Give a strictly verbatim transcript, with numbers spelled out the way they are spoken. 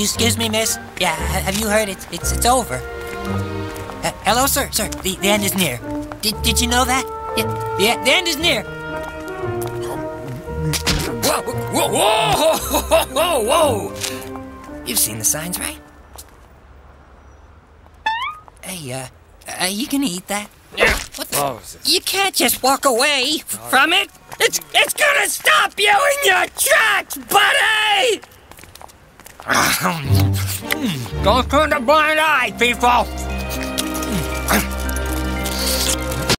you excuse me, miss? Yeah, have you heard? It's it's, it's over. Uh, hello, sir, sir. The, the end is near. Did did you know that? Yeah, yeah, the end is near. Whoa, whoa, whoa, whoa, whoa, whoa! You've seen the signs, right? Hey, uh, uh you can eat that. What the? Oh, you can't just walk away from it. It's it's gonna stop you in your tracks, buddy. Don't turn a blind eye, people!